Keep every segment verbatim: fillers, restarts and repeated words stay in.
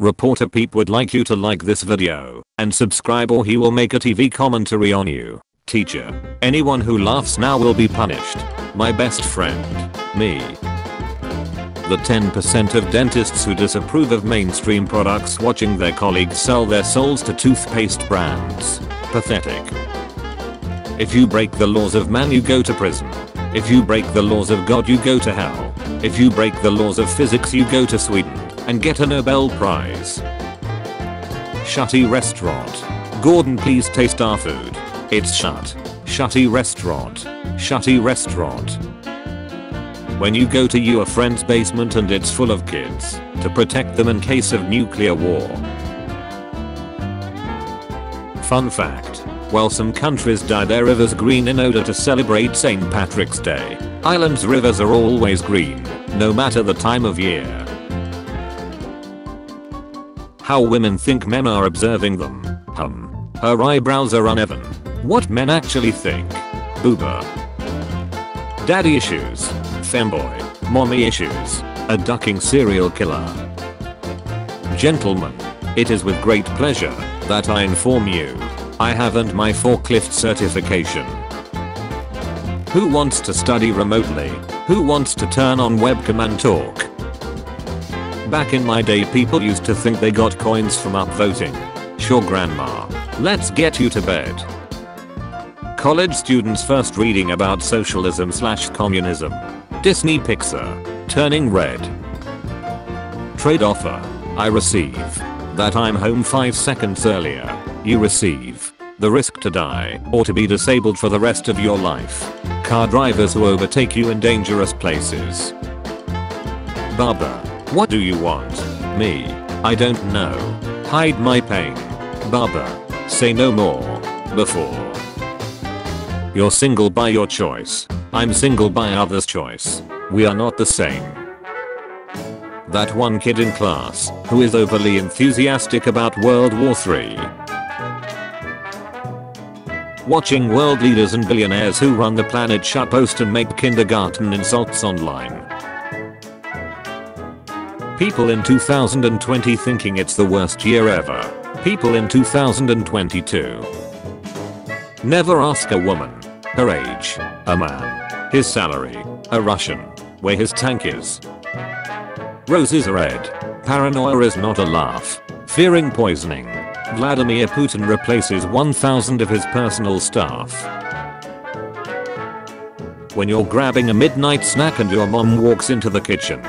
Reporter Pete would like you to like this video and subscribe or he will make a T V commentary on you. Teacher. Anyone who laughs now will be punished. My best friend. Me. The ten percent of dentists who disapprove of mainstream products watching their colleagues sell their souls to toothpaste brands. Pathetic. If you break the laws of man, you go to prison. If you break the laws of God, you go to hell. If you break the laws of physics, you go to Sweden and get a Nobel Prize. Shutty restaurant. Gordon, please taste our food. It's shut. Shutty restaurant. Shutty restaurant. When you go to your friend's basement and it's full of kids, to protect them in case of nuclear war. Fun fact. While some countries dye their rivers green in order to celebrate Saint Patrick's Day, Ireland's rivers are always green, no matter the time of year. How women think men are observing them. Hum. Her eyebrows are uneven. What men actually think. Booba. Daddy issues. Femboy. Mommy issues. A ducking serial killer. Gentlemen, it is with great pleasure that I inform you, I haven't my forklift certification. Who wants to study remotely? Who wants to turn on webcam and talk? Back in my day, people used to think they got coins from upvoting. Sure grandma, let's get you to bed. College students first reading about socialism slash communism. Disney Pixar. Turning Red. Trade offer. I receive that I'm home five seconds earlier. You receive the risk to die or to be disabled for the rest of your life. Car drivers who overtake you in dangerous places. Baba. What do you want? Me. I don't know. Hide my pain. Baba. Say no more. Before. You're single by your choice. I'm single by others' choice. We are not the same. That one kid in class who is overly enthusiastic about World War three. Watching world leaders and billionaires who run the planet shut post and make kindergarten insults online. People in two thousand twenty thinking it's the worst year ever. People in two thousand twenty-two. Never ask a woman her age, a man, his salary, a Russian, where his tank is. Roses are red. Paranoia is not a laugh. Fearing poisoning. Vladimir Putin replaces one thousand of his personal staff. When you're grabbing a midnight snack and your mom walks into the kitchen.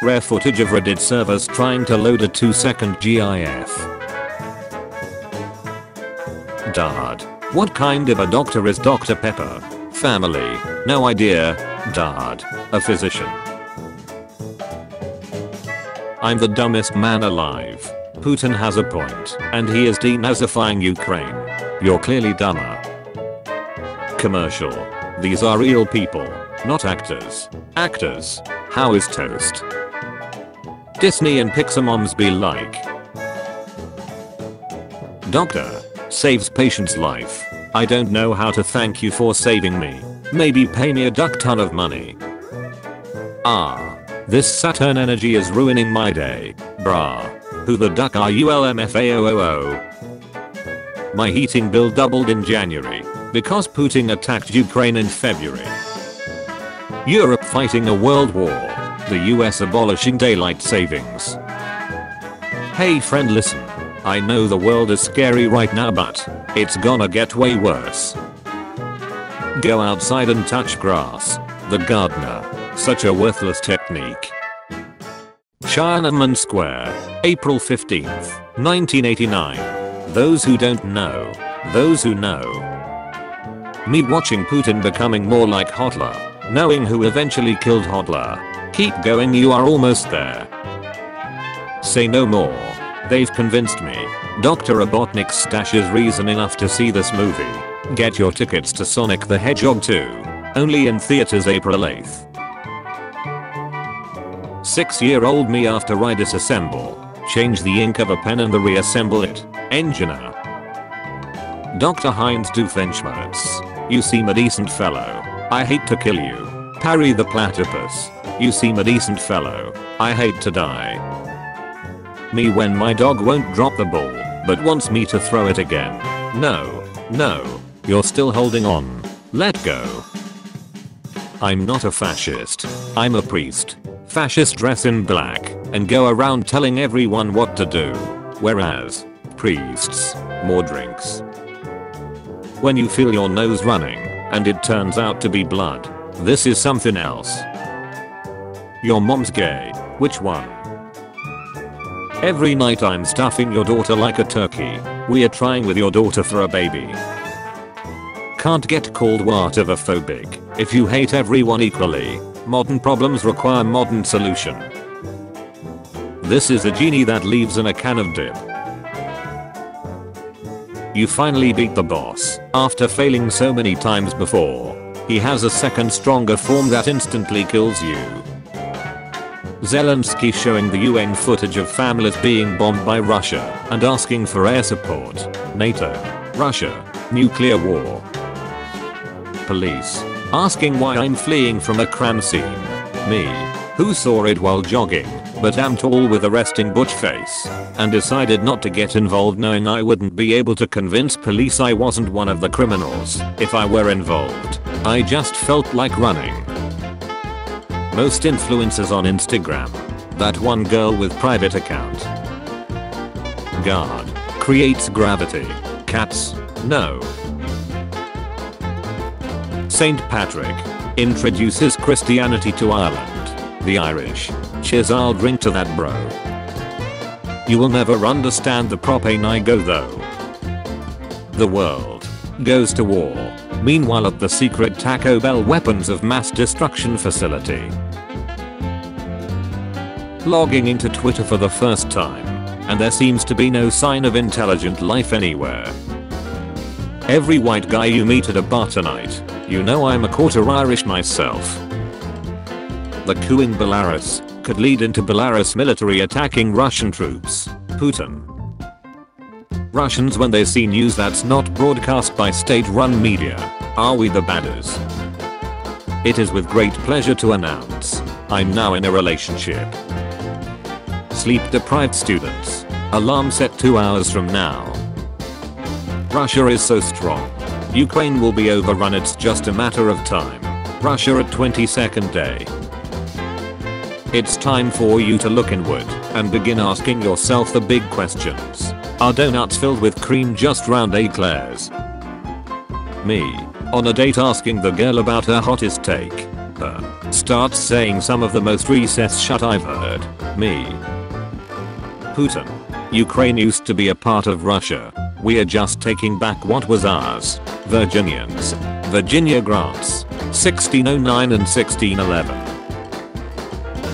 Rare footage of Reddit servers trying to load a two second GIF. Dad. What kind of a doctor is Doctor Pepper? Family. No idea. Dad. A physician. I'm the dumbest man alive. Putin has a point, and he is denazifying Ukraine. You're clearly dumber. Commercial. These are real people, not actors. Actors. How is toast? Disney and Pixar moms be like. Doctor. Saves patient's life. I don't know how to thank you for saving me. Maybe pay me a duck ton of money. Ah. This Saturn energy is ruining my day. Brah. Who the duck are you L M F A O O O? My heating bill doubled in January because Putin attacked Ukraine in February. Europe fighting a world war. The U S abolishing daylight savings. Hey friend, listen. I know the world is scary right now, but it's gonna get way worse. Go outside and touch grass. The gardener. Such a worthless technique. Tiananmen Square. April fifteenth, nineteen eighty-nine. Those who don't know. Those who know. Me watching Putin becoming more like Hitler. Knowing who eventually killed Hitler. Keep going, you are almost there. Say no more. They've convinced me. Doctor Robotnik's stash is reason enough to see this movie. Get your tickets to Sonic the Hedgehog two. Only in theaters April eighth. six year old me after I disassemble. Change the ink of a pen and the reassemble it. Engineer. Doctor Heinz Doofenshmirtz. You seem a decent fellow. I hate to kill you. Parry the platypus. You seem a decent fellow. I hate to die. Me when my dog won't drop the ball, but wants me to throw it again. No. No. You're still holding on. Let go. I'm not a fascist. I'm a priest. Fascists dress in black and go around telling everyone what to do. Whereas, priests, more drinks. When you feel your nose running and it turns out to be blood, this is something else. Your mom's gay. Which one? Every night I'm stuffing your daughter like a turkey. We are trying with your daughter for a baby. Can't get called whateverphobic if you hate everyone equally. Modern problems require modern solution. This is the genie that leaves in a can of dip. You finally beat the boss after failing so many times before. He has a second stronger form that instantly kills you. Zelensky showing the U N footage of families being bombed by Russia and asking for air support. NATO, Russia, nuclear war. Police asking why I'm fleeing from a crime scene. Me, who saw it while jogging, but am tall with a resting butch face and decided not to get involved knowing I wouldn't be able to convince police I wasn't one of the criminals if I were involved. I just felt like running. Most influencers on Instagram. That one girl with private account. God creates gravity. Cats, no. Saint Patrick introduces Christianity to Ireland. The Irish. Cheers, I'll drink to that, bro. You will never understand the proper nigo though. The world goes to war. Meanwhile at the secret Taco Bell weapons of mass destruction facility. Logging into Twitter for the first time, and there seems to be no sign of intelligent life anywhere. Every white guy you meet at a bar tonight, you know I'm a quarter Irish myself. The coup in Belarus could lead into Belarus military attacking Russian troops. Putin. Russians when they see news that's not broadcast by state-run media. Are we the badders? It is with great pleasure to announce, I'm now in a relationship. Sleep-deprived students. Alarm set two hours from now. Russia is so strong. Ukraine will be overrun, it's just a matter of time. Russia at twenty-second day. It's time for you to look inward and begin asking yourself the big questions. Are donuts filled with cream just round eclairs? Me, on a date asking the girl about her hottest take. Her, starts saying some of the most recess shut I've heard. Me. Putin. Ukraine used to be a part of Russia. We're just taking back what was ours. Virginians. Virginia grants. sixteen oh nine and sixteen eleven.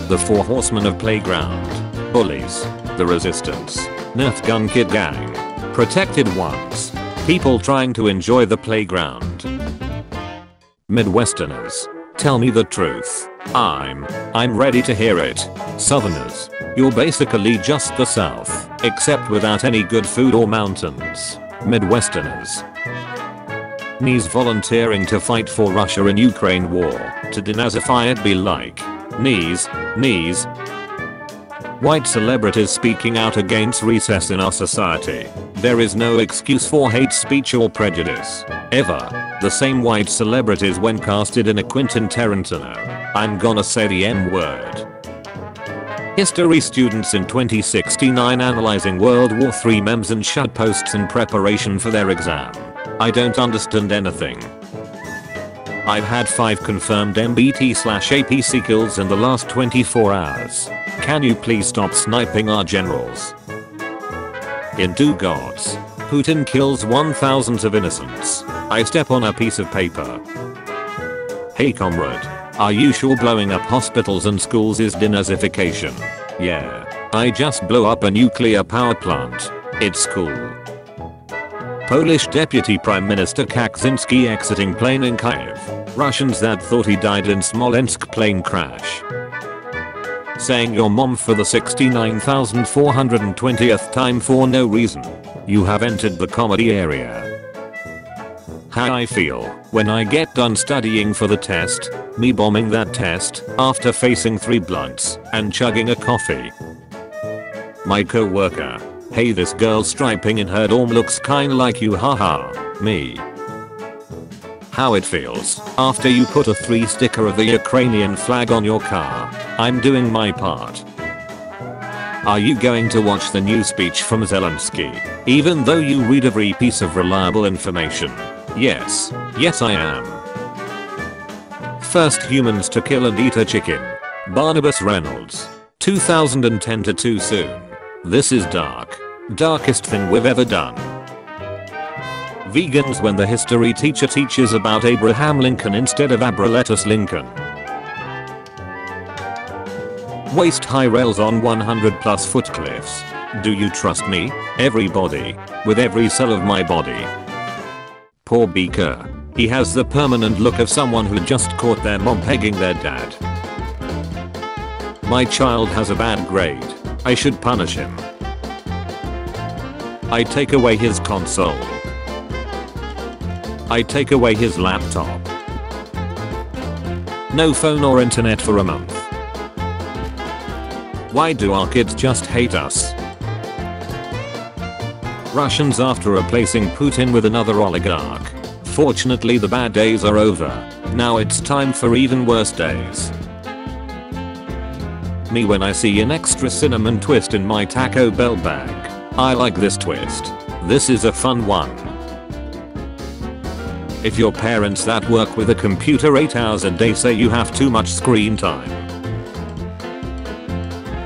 The Four Horsemen of Playground. Bullies. The Resistance. Nerf gun kid gang. Protected ones. People trying to enjoy the playground. Midwesterners. Tell me the truth. I'm, I'm ready to hear it. Southerners. You're basically just the South, except without any good food or mountains. Midwesterners. Knees volunteering to fight for Russia in Ukraine war. To denazify it be like. Knees, knees. White celebrities speaking out against recess in our society. There is no excuse for hate speech or prejudice. Ever. The same white celebrities when casted in a Quentin Tarantino. I'm gonna say the M-word. History students in twenty sixty-nine analyzing World War Three memes and shut posts in preparation for their exam. I don't understand anything. I've had five confirmed M B T slash A P C kills in the last twenty-four hours. Can you please stop sniping our generals? In Two Gods, Putin kills one thousand of innocents. I step on a piece of paper. Hey comrade, are you sure blowing up hospitals and schools is denazification? Yeah, I just blew up a nuclear power plant. It's cool. Polish Deputy Prime Minister Kaczynski exiting plane in Kiev. Russians that thought he died in Smolensk plane crash. Saying your mom for the sixty-nine thousand four hundred twentieth time for no reason. You have entered the comedy area. How I feel when I get done studying for the test, me bombing that test after facing three blunts and chugging a coffee. My coworker, hey, this girl striping in her dorm looks kinda like you, haha, me. How it feels after you put a three sticker of the Ukrainian flag on your car. I'm doing my part. Are you going to watch the new speech from Zelensky, even though you read every piece of reliable information? Yes, yes I am. First humans to kill and eat a chicken. Barnabas Reynolds. two thousand ten to too soon. This is dark. Darkest thing we've ever done. Vegans when the history teacher teaches about Abraham Lincoln instead of Abraletus Lincoln. Waist high rails on one hundred plus foot cliffs. Do you trust me, everybody, with every cell of my body? Poor Beaker. He has the permanent look of someone who just caught their mom pegging their dad. My child has a bad grade. I should punish him. I take away his console. I take away his laptop. No phone or internet for a month. Why do our kids just hate us? Russians after replacing Putin with another oligarch. Fortunately the bad days are over. Now it's time for even worse days. Me when I see an extra cinnamon twist in my Taco Bell bag. I like this twist. This is a fun one. If your parents that work with a computer eight hours a day say you have too much screen time.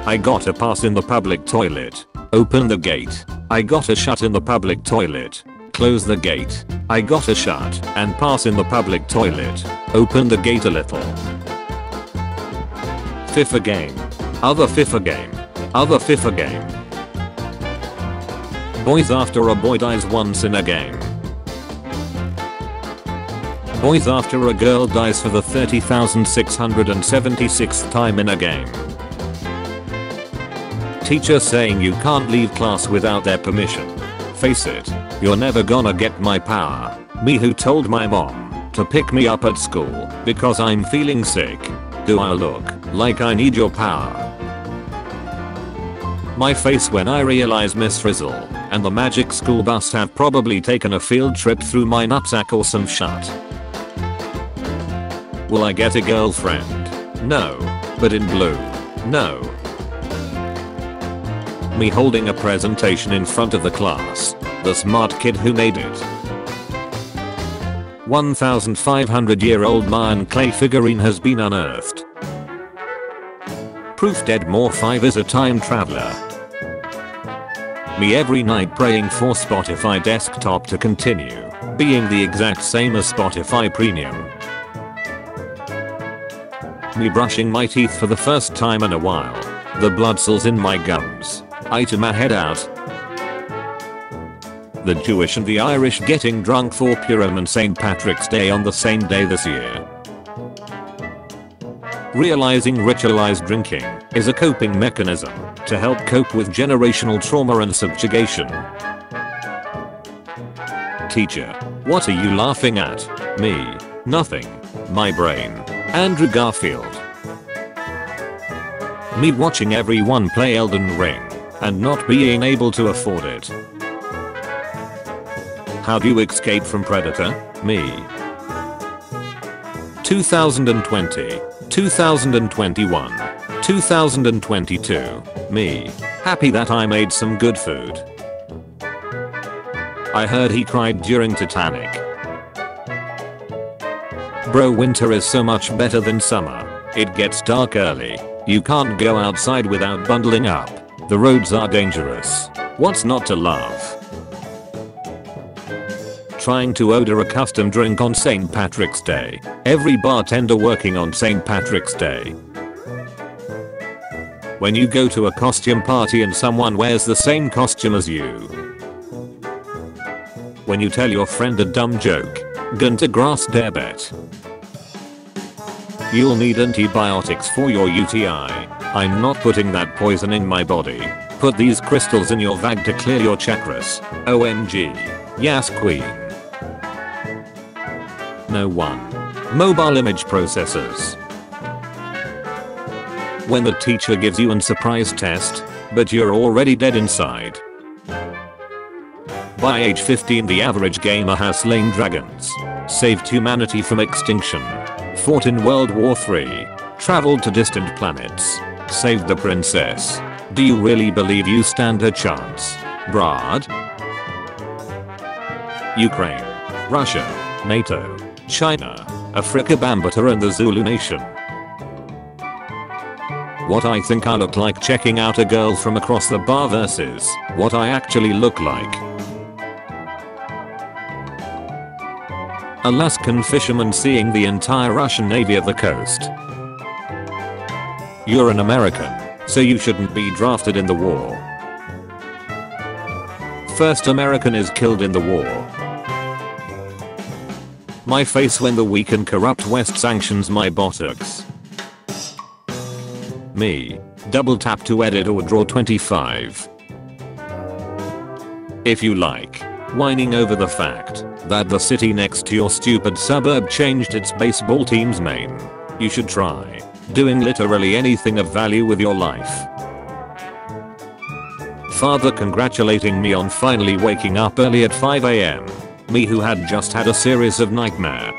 I got a pass in the public toilet. Open the gate. I got a shut in the public toilet. Close the gate. I got a shut and pass in the public toilet. Open the gate a little. FIFA game. Other FIFA game. Other FIFA game. Boys after a boy dies once in a game. Boys after a girl dies for the thirty thousand six hundred seventy-sixth time in a game. Teacher saying you can't leave class without their permission. Face it, you're never gonna get my power. Me who told my mom to pick me up at school because I'm feeling sick. Do I look like I need your power? My face when I realize Miss Frizzle and the magic school bus have probably taken a field trip through my nutsack or some shut. Will I get a girlfriend? No. But in blue. No. Me holding a presentation in front of the class, the smart kid who made it. fifteen hundred year old Mayan clay figurine has been unearthed. Proof dead more five is a time traveler. Me every night praying for Spotify desktop to continue being the exact same as Spotify premium. Me brushing my teeth for the first time in a while. The blood cells in my gums. I to my head out. The Jewish and the Irish getting drunk for Purim and Saint Patrick's Day on the same day this year. Realizing ritualized drinking is a coping mechanism to help cope with generational trauma and subjugation. Teacher, what are you laughing at? Me. Nothing. My brain. Andrew Garfield. Me watching everyone play Elden Ring and not being able to afford it. How do you escape from Predator? Me. twenty twenty, twenty twenty-one, twenty twenty-two, me. Happy that I made some good food. I heard he cried during Titanic. Bro, winter is so much better than summer. It gets dark early. You can't go outside without bundling up. The roads are dangerous. What's not to love? Trying to order a custom drink on Saint Patrick's Day. Every bartender working on Saint Patrick's Day. When you go to a costume party and someone wears the same costume as you. When you tell your friend a dumb joke. Gunter Grass Derbet. You'll need antibiotics for your U T I. I'm not putting that poison in my body. Put these crystals in your bag to clear your chakras. O M G. Yes, queen. one. Mobile image processors. When the teacher gives you an surprise test, but you're already dead inside. By age fifteen, the average gamer has slain dragons, saved humanity from extinction, fought in World War Three, traveled to distant planets, saved the princess. Do you really believe you stand a chance, Brad? Ukraine, Russia, NATO, China, Africa Bambata and the Zulu Nation. What I think I look like checking out a girl from across the bar versus what I actually look like. Alaskan fishermen seeing the entire Russian Navy at the coast. You're an American, so you shouldn't be drafted in the war. First American is killed in the war. My face when the weak and corrupt West sanctions my buttocks. Me. Double tap to edit or draw twenty-five. If you like. Whining over the fact that the city next to your stupid suburb changed its baseball team's name. You should try doing literally anything of value with your life. Father congratulating me on finally waking up early at five a m. Me who had just had a series of nightmares.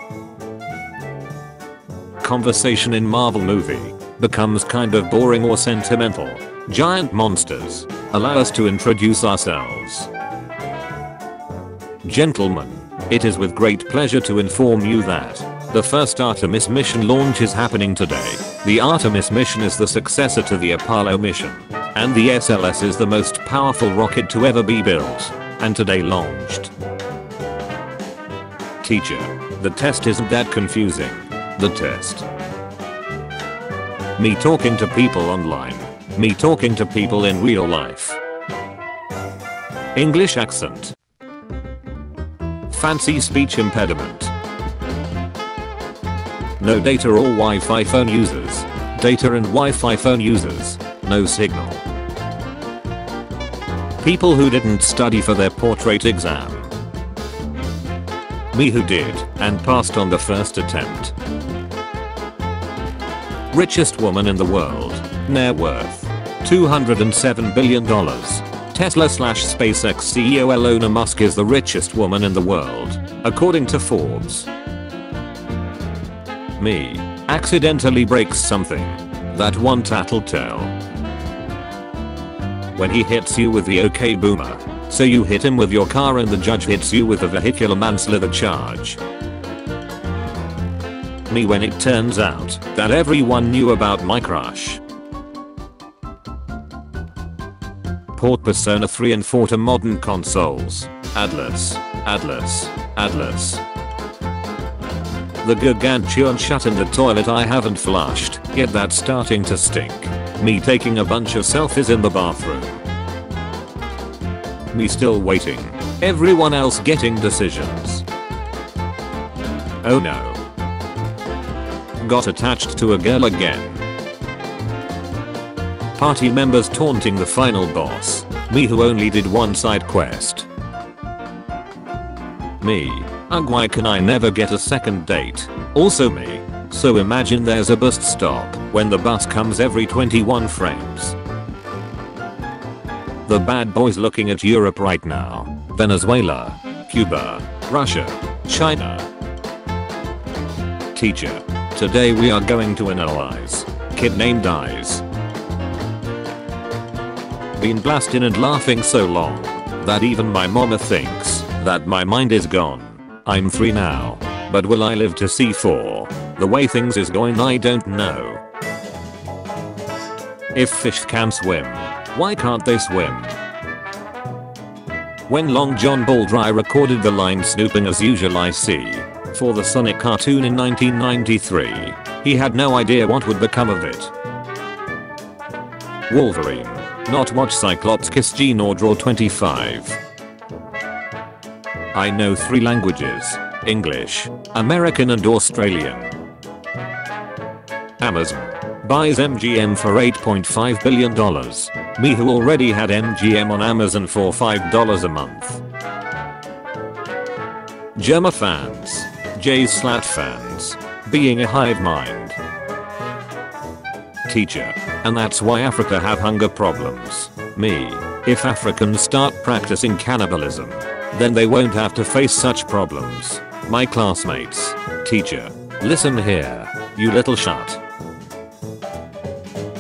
Conversation in Marvel movie becomes kind of boring or sentimental. Giant monsters, allow us to introduce ourselves. Gentlemen, it is with great pleasure to inform you that the first Artemis mission launch is happening today. The Artemis mission is the successor to the Apollo mission, and the S L S is the most powerful rocket to ever be built, and today launched. Teacher, the test isn't that confusing. The test. Me talking to people online. Me talking to people in real life. English accent. Fancy speech impediment. No data or Wi-Fi phone users. Data and Wi-Fi phone users. No signal. People who didn't study for their portrait exam. Me who did and passed on the first attempt. Richest woman in the world. Net worth. two hundred seven billion dollars. Tesla slash SpaceX C E O Elon Musk is the richest woman in the world, according to Forbes. Me. Accidentally breaks something. That one tattletale. When he hits you with the OK boomer. So you hit him with your car and the judge hits you with a vehicular manslaughter charge. Me when it turns out that everyone knew about my crush. Port Persona three and four to modern consoles. Atlas. Atlas. Atlas. The gargantuan shut in the toilet I haven't flushed, yet that's starting to stink. Me taking a bunch of selfies in the bathroom. Me still waiting. Everyone else getting decisions. Oh no. Got attached to a girl again. Party members taunting the final boss. Me who only did one side quest. Me. Ugh, why can I never get a second date? Also me. So imagine there's a bus stop when the bus comes every twenty-one frames. The bad boys looking at Europe right now. Venezuela, Cuba, Russia, China. Teacher. Today we are going to analyze. Kid named Eyes. Been blasting and laughing so long that even my mama thinks that my mind is gone. I'm three now, but will I live to see four? The way things is going I don't know. If fish can swim, why can't they swim? When Long John Baldry recorded the line snooping as usual I see for the Sonic cartoon in nineteen ninety-three, he had no idea what would become of it. Wolverine. Not watch Cyclops kiss Jean or draw twenty-five. I know three languages, English, American and Australian. Amazon. Buys M G M for eight point five billion dollars. Me who already had M G M on Amazon for five dollars a month. Germa fans. J's slat fans. Being a hive mind. Teacher. And that's why Africa have hunger problems. Me. If Africans start practicing cannibalism, then they won't have to face such problems. My classmates. Teacher. Listen here, you little shut.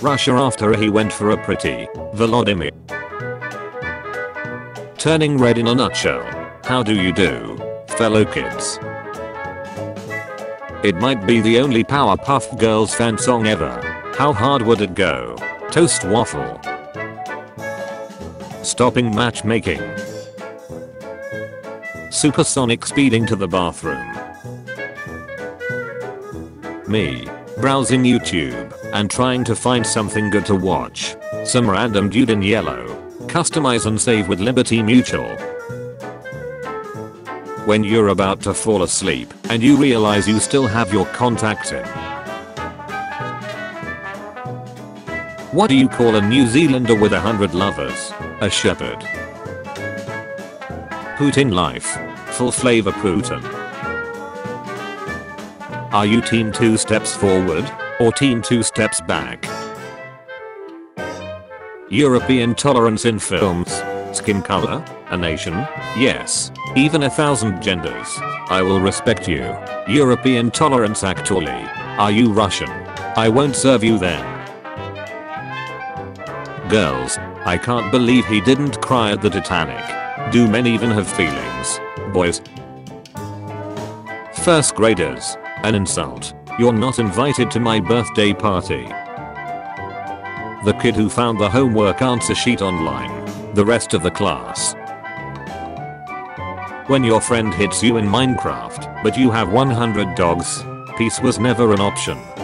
Russia after he went for a pretty Vladimir. Turning Red in a nutshell. How do you do, fellow kids? It might be the only Powerpuff Girls fan song ever. How hard would it go? Toast waffle. Stopping matchmaking. Supersonic speeding to the bathroom. Me. Browsing YouTube and trying to find something good to watch. Some random dude in yellow. Customize and save with Liberty Mutual. When you're about to fall asleep and you realize you still have your contacts in. What do you call a New Zealander with a hundred lovers? A shepherd. Putin life. Full flavor Putin. Are you team two steps forward or team two steps back? European tolerance in films. Skin color? A nation? Yes. Even a thousand genders. I will respect you. European tolerance actually. Are you Russian? I won't serve you then. Girls. I can't believe he didn't cry at the Titanic. Do men even have feelings? Boys. First graders. An insult. You're not invited to my birthday party. The kid who found the homework answer sheet online. The rest of the class. When your friend hits you in Minecraft, but you have one hundred dogs. Peace was never an option.